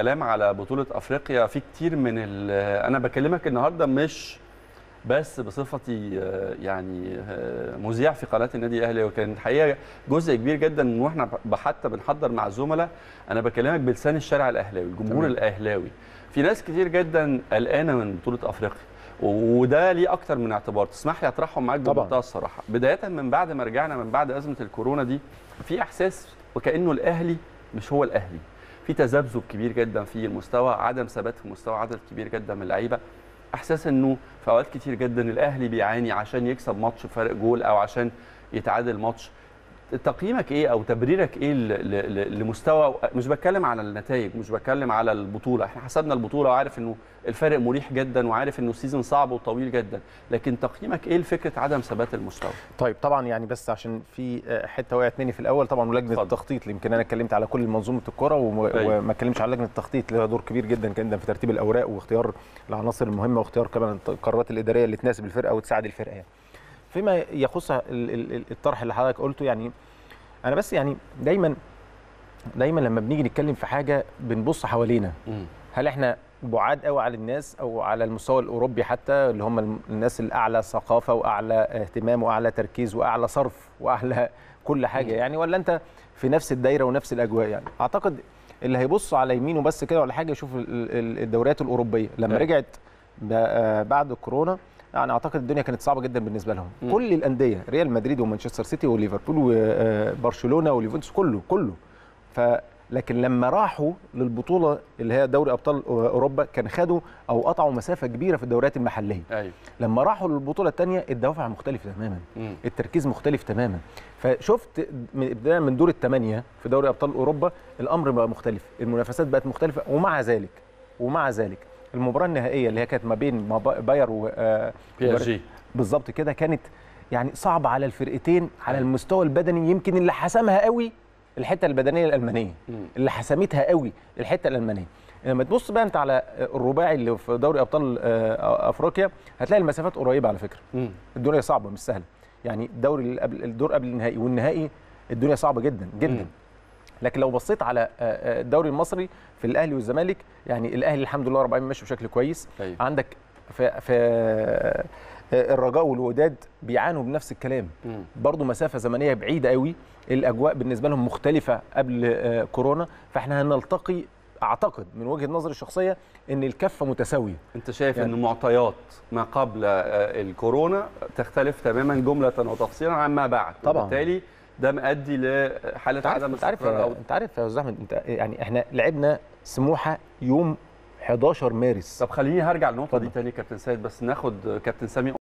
كلام على بطولة أفريقيا في كتير من أنا بكلمك النهاردة مش بس بصفتي يعني مذيع في قناة النادي الأهلي، وكان الحقيقة جزء كبير جدا وإحنا حتى بنحضر مع الزملاء، أنا بكلمك بلسان الشارع الأهلاوي، الجمهور الأهلاوي. في ناس كتير جدا قلقانة من بطولة أفريقيا، وده ليه أكتر من اعتبار. تسمح لي أطرحهم معاك بمنتهى الصراحة. بداية من بعد ما رجعنا من بعد أزمة الكورونا دي، في إحساس وكأنه الأهلي مش هو الأهلي. في تذبذب كبير جدا في المستوى، عدم ثبات في مستوى عدد كبير جدا من اللعيبه، احساس انه في اوقات كتير جدا الاهلي بيعاني عشان يكسب ماتش بفرق جول او عشان يتعادل ماتش. تقييمك ايه او تبريرك ايه لمستوى، مش بتكلم على النتائج، مش بتكلم على البطوله، احنا حسبنا البطوله وعارف انه الفرق مريح جدا وعارف انه السيزون صعب وطويل جدا، لكن تقييمك ايه لفكره عدم ثبات المستوى؟ طيب طبعا يعني بس عشان في حته وقعت مني في الاول، طبعا ولجنه التخطيط، يمكن انا اتكلمت على كل منظومه الكره وما اتكلمش على لجنه التخطيط، لها دور كبير جدا في ترتيب الاوراق واختيار العناصر المهمه واختيار كمان القرارات الاداريه اللي تناسب الفرقه وتساعد الفرقه. يعني فيما يخص الطرح اللي حضرتك قلته، يعني انا بس يعني دايما لما بنيجي نتكلم في حاجه بنبص حوالينا، هل احنا بعاد قوي على الناس او على المستوى الاوروبي حتى اللي هم الناس الاعلى ثقافه واعلى اهتمام واعلى تركيز واعلى صرف واعلى كل حاجه يعني، ولا انت في نفس الدايره ونفس الاجواء؟ يعني اعتقد اللي هيبص على يمينه بس كده ولا حاجه يشوف الدوريات الاوروبيه لما رجعت بعد الكورونا، يعني اعتقد الدنيا كانت صعبه جدا بالنسبه لهم. كل الانديه، ريال مدريد ومانشستر سيتي وليفربول وبرشلونه واليوفنتوس، كله لكن لما راحوا للبطوله اللي هي دوري ابطال اوروبا كان خدوا او قطعوا مسافه كبيره في الدوريات المحليه. أيوة. لما راحوا للبطوله الثانيه الدوافع مختلفه تماما، التركيز مختلف تماما، فشفت ابتداء من دور الثمانيه في دوري ابطال اوروبا الامر بقى مختلف، المنافسات بقت مختلفه، ومع ذلك المباراه النهائيه اللي هي كانت ما بين باير و بي اس جي بالظبط كده، كانت يعني صعبه على الفرقتين على المستوى البدني. يمكن اللي حسمها قوي الحته البدنيه الالمانيه، اللي حسمتها قوي الحته الالمانيه. لما تبص بقى انت على الرباعي اللي في دوري ابطال افريقيا هتلاقي المسافات قريبه على فكره. الدنيا صعبه مش سهله، يعني الدور قبل النهائي والنهائي الدنيا صعبه جدا. لكن لو بصيت على الدوري المصري في الاهلي والزمالك، يعني الاهلي الحمد لله رب العالمين ماشي بشكل كويس. أيوة. عندك في الرجاء والوداد بيعانوا بنفس الكلام، برضو مسافه زمنيه بعيده قوي، الاجواء بالنسبه لهم مختلفه قبل كورونا، فاحنا هنلتقي اعتقد من وجهه نظري الشخصيه ان الكفه متساويه. انت شايف يعني ان معطيات ما قبل الكورونا تختلف تماما جمله وتفصيلا عن ما بعد، طبعا وبالتالي ده مؤدي لحاله عدم الاستقرار. انت عارف يا استاذ احمد، انت يعني احنا لعبنا سموحه يوم 11 مارس. طب خليني هرجع للنقطه دي تاني كابتن سيد، بس ناخد كابتن سامي